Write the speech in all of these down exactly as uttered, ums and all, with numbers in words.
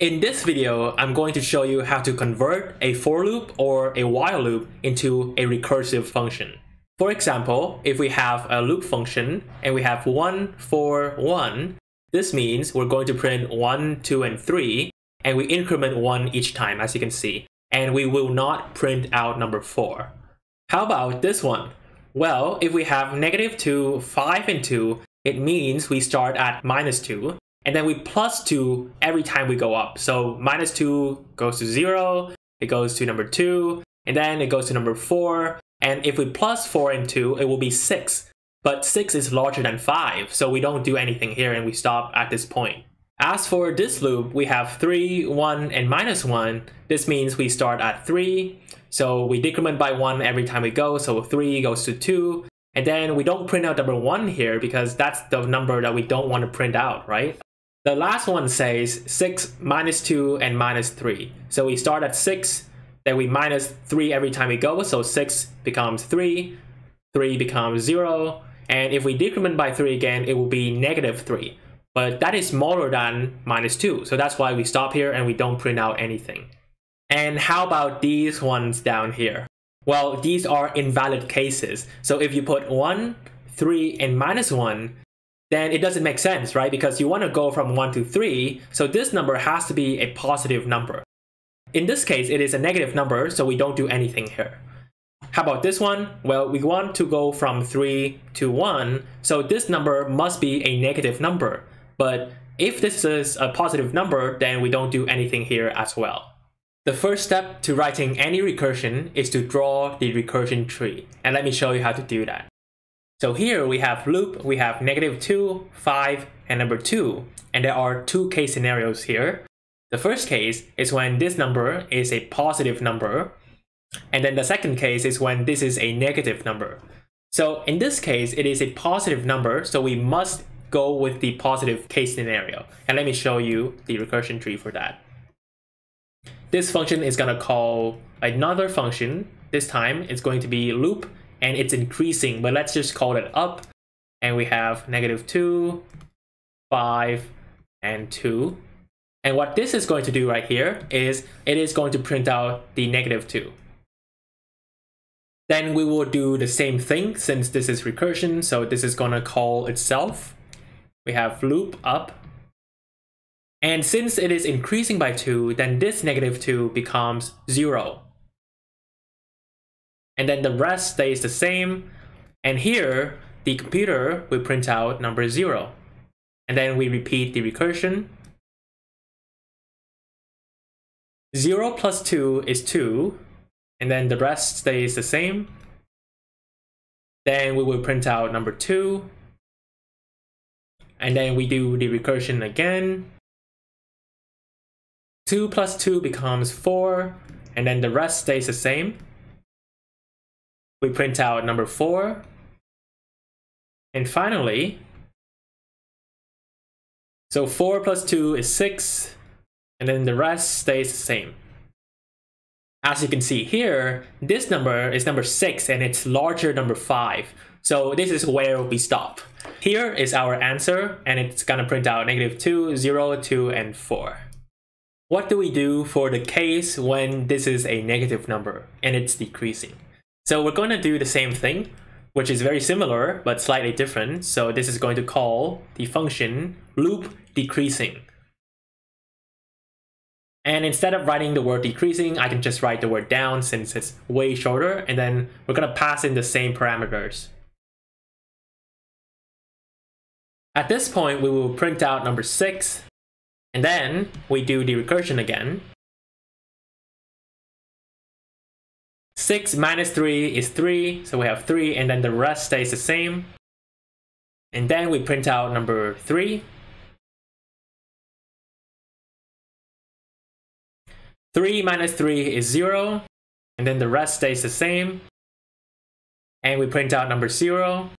In this video, I'm going to show you how to convert a for loop or a while loop into a recursive function. For example, if we have a loop function and we have one, four, one, this means we're going to print one, two, and three, and we increment one each time, as you can see, and we will not print out number four. How about this one? Well, if we have negative two, five, and two, it means we start at minus two. And then we plus two every time we go up. So minus two goes to zero, it goes to number two, and then it goes to number four. And if we plus four and two, it will be six. But six is larger than five, so we don't do anything here and we stop at this point. As for this loop, we have three, one, and minus one. This means we start at three. So we decrement by one every time we go, so three goes to two. And then we don't print out number one here because that's the number that we don't want to print out, right? The last one says six, minus two, and minus three. So we start at six, then we minus three every time we go. So six becomes three, three becomes zero. And if we decrement by three again, it will be negative three. But that is smaller than minus two. So that's why we stop here and we don't print out anything. And how about these ones down here? Well, these are invalid cases. So if you put one, three, and minus one, then it doesn't make sense, right? Because you want to go from one to three, so this number has to be a positive number. In this case, it is a negative number, so we don't do anything here. How about this one? Well, we want to go from three to one, so this number must be a negative number. But if this is a positive number, then we don't do anything here as well. The first step to writing any recursion is to draw the recursion tree. And let me show you how to do that. So here we have loop, we have negative two, five, and number two. And there are two case scenarios here. The first case is when this number is a positive number. And then the second case is when this is a negative number. So in this case, it is a positive number, so we must go with the positive case scenario. And let me show you the recursion tree for that. This function is going to call another function. This time it's going to be loop, and it's increasing, but let's just call it up. And we have negative two, five, and two. And what this is going to do right here is it is going to print out the negative two. Then we will do the same thing since this is recursion. So this is going to call itself. We have loop up. And since it is increasing by two, then this negative two becomes zero. And then the rest stays the same. And here, the computer will print out number zero. And then we repeat the recursion. zero plus two is two. And then the rest stays the same. Then we will print out number two. And then we do the recursion again. two plus two becomes four, and then the rest stays the same. We print out number four. And finally, so four plus two is six, and then the rest stays the same. As you can see here, this number is number six, and it's larger number five. So this is where we stop. Here is our answer, and it's gonna print out negative two, zero, two, and four. What do we do for the case when this is a negative number and it's decreasing? So we're going to do the same thing, which is very similar but slightly different. So this is going to call the function loop decreasing. And instead of writing the word decreasing, I can just write the word down since it's way shorter. And then we're going to pass in the same parameters. At this point, we will print out number six. And then we do the recursion again. six minus three is three, so we have three, and then the rest stays the same. And then we print out number three. three minus three is zero, and then the rest stays the same. And we print out number zero.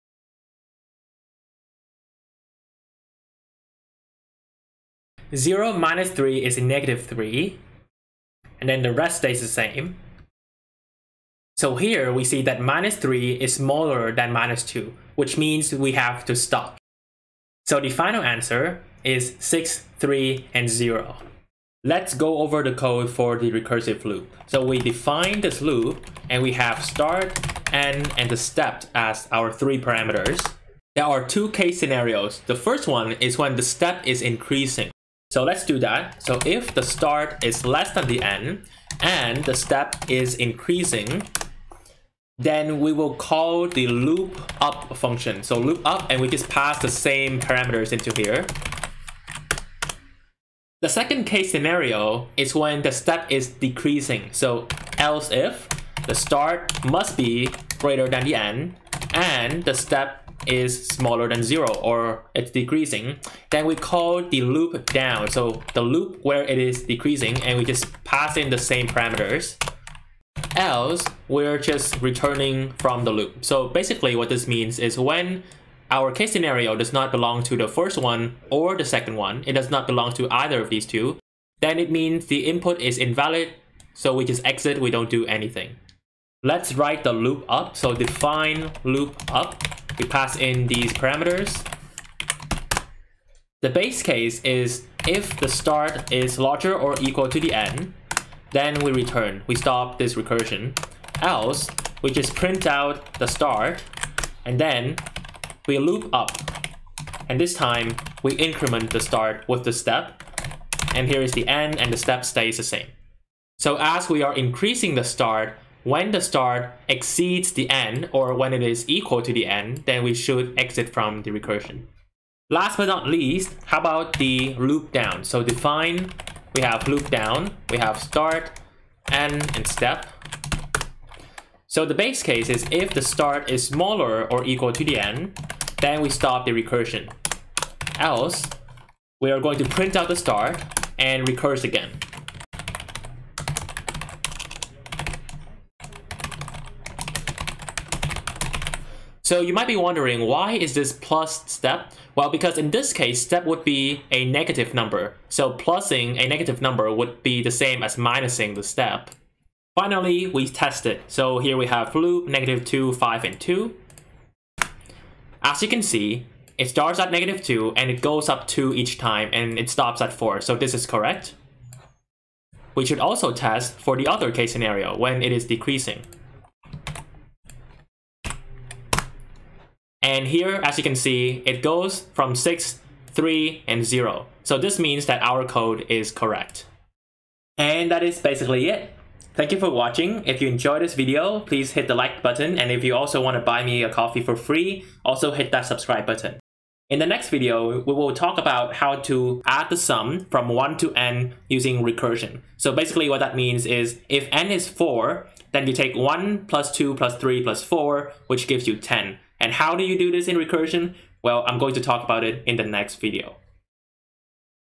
zero minus three is negative three, and then the rest stays the same. So here we see that minus three is smaller than minus two, which means we have to stop. So the final answer is six, three, and zero. Let's go over the code for the recursive loop. So we define this loop and we have start, end, and the step as our three parameters. There are two case scenarios. The first one is when the step is increasing. So let's do that. So if the start is less than the end and the step is increasing, then we will call the loop up function. So loop up, and we just pass the same parameters into here. The second case scenario is when the step is decreasing. So else if the start must be greater than the end and the step is smaller than zero or it's decreasing, then we call the loop down. So the loop where it is decreasing, and we just pass in the same parameters. Else, we're just returning from the loop. So basically what this means is when our case scenario does not belong to the first one or the second one, it does not belong to either of these two, then it means the input is invalid, so we just exit, we don't do anything. Let's write the loop up, so define loop up, we pass in these parameters. The base case is if the start is larger or equal to the end, then we return, we stop this recursion. Else, we just print out the start, and then we loop up, and this time we increment the start with the step, and here is the end, and the step stays the same. So as we are increasing the start, when the start exceeds the end or when it is equal to the end, then we should exit from the recursion. Last but not least, how about the loop down? So define, we have loop down, we have start, end, and step. So the base case is if the start is smaller or equal to the end, then we stop the recursion. Else, we are going to print out the start and recurse again. So you might be wondering, why is this plus step? Well, because in this case, step would be a negative number. So plusing a negative number would be the same as minusing the step. Finally, we test it. So here we have loop negative two, five, and two. As you can see, it starts at negative two and it goes up two each time, and it stops at four, so this is correct. We should also test for the other case scenario when it is decreasing. And here, as you can see, it goes from six, three, and zero. So this means that our code is correct. And that is basically it. Thank you for watching. If you enjoyed this video, please hit the like button, and if you also want to buy me a coffee for free, also hit that subscribe button. In the next video, we will talk about how to add the sum from one to n using recursion. So basically what that means is if n is four, then you take one plus two plus three plus four, which gives you ten. And how do you do this in recursion? Well, I'm going to talk about it in the next video.